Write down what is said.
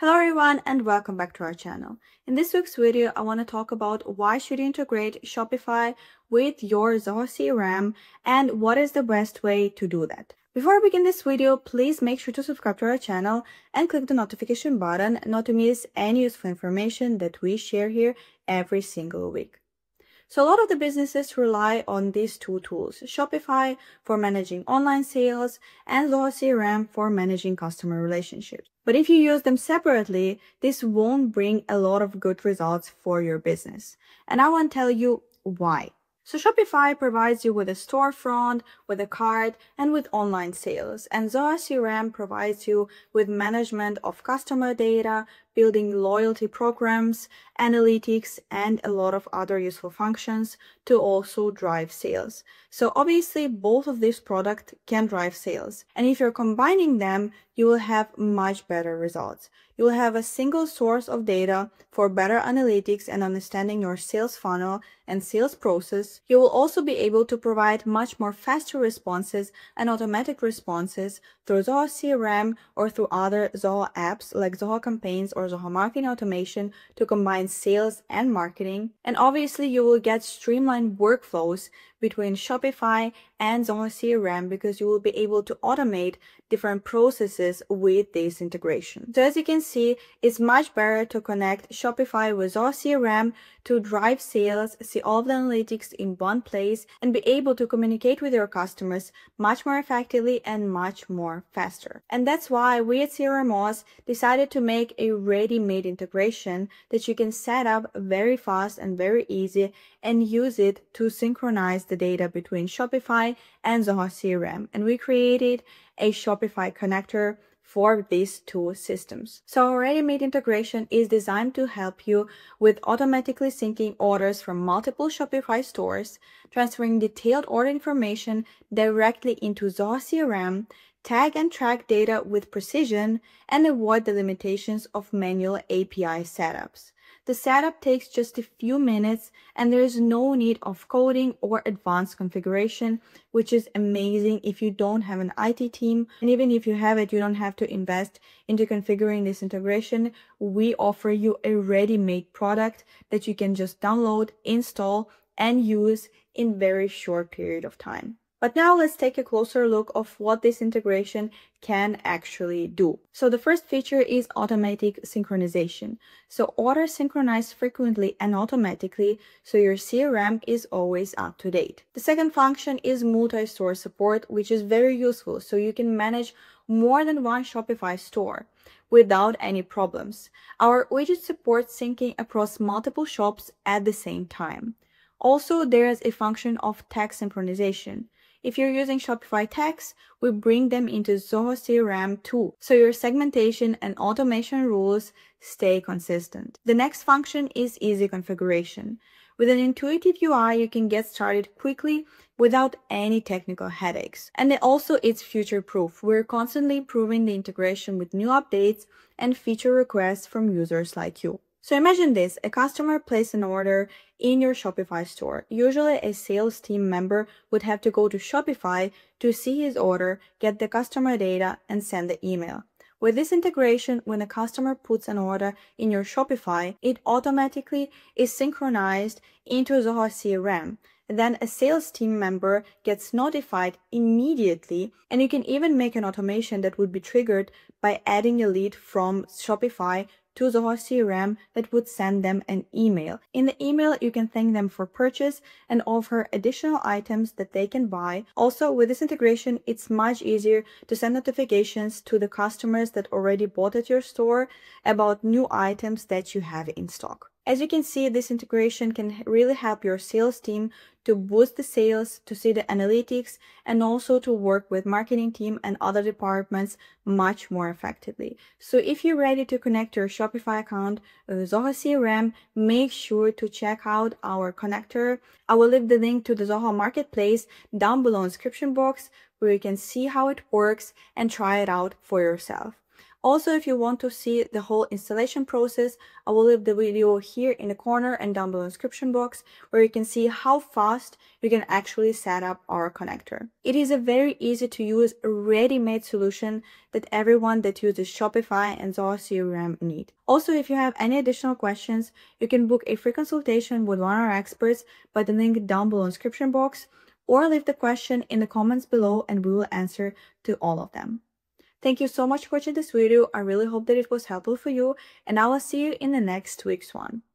Hello everyone and welcome back to our channel. In this week's video, I want to talk about why should you integrate Shopify with your Zoho CRM and what is the best way to do that. Before I begin this video, please make sure to subscribe to our channel and click the notification button not to miss any useful information that we share here every single week. So a lot of the businesses rely on these two tools, Shopify for managing online sales and Zoho CRM for managing customer relationships. But if you use them separately, this won't bring a lot of good results for your business. And I want to tell you why. So Shopify provides you with a storefront, with a cart, and with online sales. And Zoho CRM provides you with management of customer data, building loyalty programs, analytics, and a lot of other useful functions to also drive sales. So obviously both of these products can drive sales. And if you're combining them, you will have much better results. You will have a single source of data for better analytics and understanding your sales funnel and sales process. You will also be able to provide much more faster responses and automatic responses through Zoho CRM or through other Zoho apps like Zoho Campaigns or Zoho Marketing Automation to combine sales and marketing. And obviously you will get streamlined workflows between Shopify and Zoho CRM because you will be able to automate different processes with this integration. So as you can see, it's much better to connect Shopify with Zoho CRM to drive sales, see all of the analytics in one place, and be able to communicate with your customers much more effectively and much more faster. And that's why we at CRMOs decided to make a ready-made integration that you can set up very fast and very easy and use it to synchronize the data between Shopify and Zoho CRM. And we created a Shopify connector for these two systems. So our ready-made integration is designed to help you with automatically syncing orders from multiple Shopify stores, transferring detailed order information directly into Zoho CRM, tag and track data with precision, and avoid the limitations of manual API setups. The setup takes just a few minutes and there is no need of coding or advanced configuration, which is amazing if you don't have an IT team. And even if you have it, you don't have to invest into configuring this integration. We offer you a ready-made product that you can just download, install, and use in very short period of time. But now let's take a closer look of what this integration can actually do. So the first feature is automatic synchronization. So orders synchronize frequently and automatically, so your CRM is always up to date. The second function is multi-store support, which is very useful, so you can manage more than one Shopify store without any problems. Our widget supports syncing across multiple shops at the same time. Also, there is a function of tag synchronization. If you're using Shopify tags, we bring them into Zoho CRM too, so your segmentation and automation rules stay consistent. The next function is easy configuration. With an intuitive UI, you can get started quickly without any technical headaches. And also it's future-proof. We're constantly improving the integration with new updates and feature requests from users like you. So imagine this, a customer placed an order in your Shopify store. Usually a sales team member would have to go to Shopify to see his order, get the customer data, and send the email. With this integration, when a customer puts an order in your Shopify, it automatically is synchronized into Zoho CRM. Then a sales team member gets notified immediately, and you can even make an automation that would be triggered by adding a lead from Shopify to Zoho CRM that would send them an email. In the email, you can thank them for purchase and offer additional items that they can buy. Also, with this integration, it's much easier to send notifications to the customers that already bought at your store about new items that you have in stock. As you can see, this integration can really help your sales team to boost the sales, to see the analytics, and also to work with marketing team and other departments much more effectively. So if you're ready to connect your Shopify account with Zoho CRM, make sure to check out our connector. I will leave the link to the Zoho Marketplace down below in the description box where you can see how it works and try it out for yourself. Also, if you want to see the whole installation process, I will leave the video here in the corner and down below in the description box, where you can see how fast you can actually set up our connector. It is a very easy to use, ready-made solution that everyone that uses Shopify and Zoho CRM need. Also, if you have any additional questions, you can book a free consultation with one of our experts by the link down below in the description box, or leave the question in the comments below and we will answer to all of them. Thank you so much for watching this video. I really hope that it was helpful for you, and I will see you in the next week's one.